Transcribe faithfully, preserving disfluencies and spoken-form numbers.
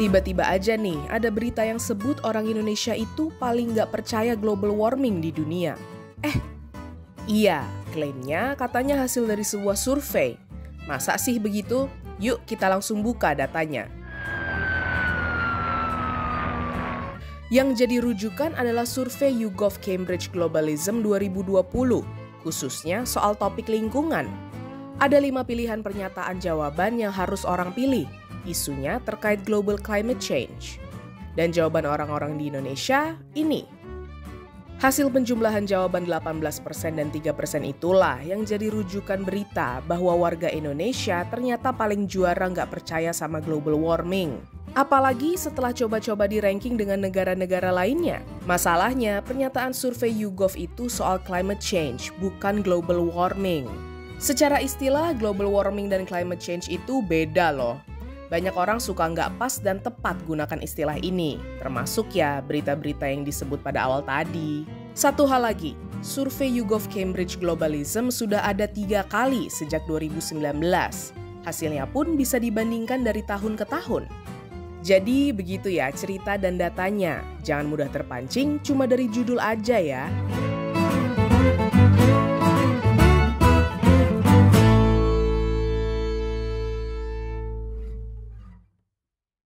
Tiba-tiba aja nih, ada berita yang sebut orang Indonesia itu paling nggak percaya global warming di dunia. Eh, iya, klaimnya katanya hasil dari sebuah survei. Masa sih begitu? Yuk kita langsung buka datanya. Yang jadi rujukan adalah survei YouGov Cambridge Globalism dua ribu dua puluh, khususnya soal topik lingkungan. Ada lima pilihan pernyataan jawaban yang harus orang pilih. Isunya terkait global climate change. Dan jawaban orang-orang di Indonesia ini. Hasil penjumlahan jawaban delapan belas persen dan tiga persen itulah yang jadi rujukan berita bahwa warga Indonesia ternyata paling juara nggak percaya sama global warming. Apalagi setelah coba-coba di-ranking dengan negara-negara lainnya. Masalahnya, pernyataan survei YouGov itu soal climate change, bukan global warming. Secara istilah, global warming dan climate change itu beda loh. Banyak orang suka nggak pas dan tepat gunakan istilah ini, termasuk ya berita-berita yang disebut pada awal tadi. Satu hal lagi, survei YouGov Cambridge Globalism sudah ada tiga kali sejak dua ribu sembilan belas. Hasilnya pun bisa dibandingkan dari tahun ke tahun. Jadi begitu ya cerita dan datanya, jangan mudah terpancing cuma dari judul aja ya.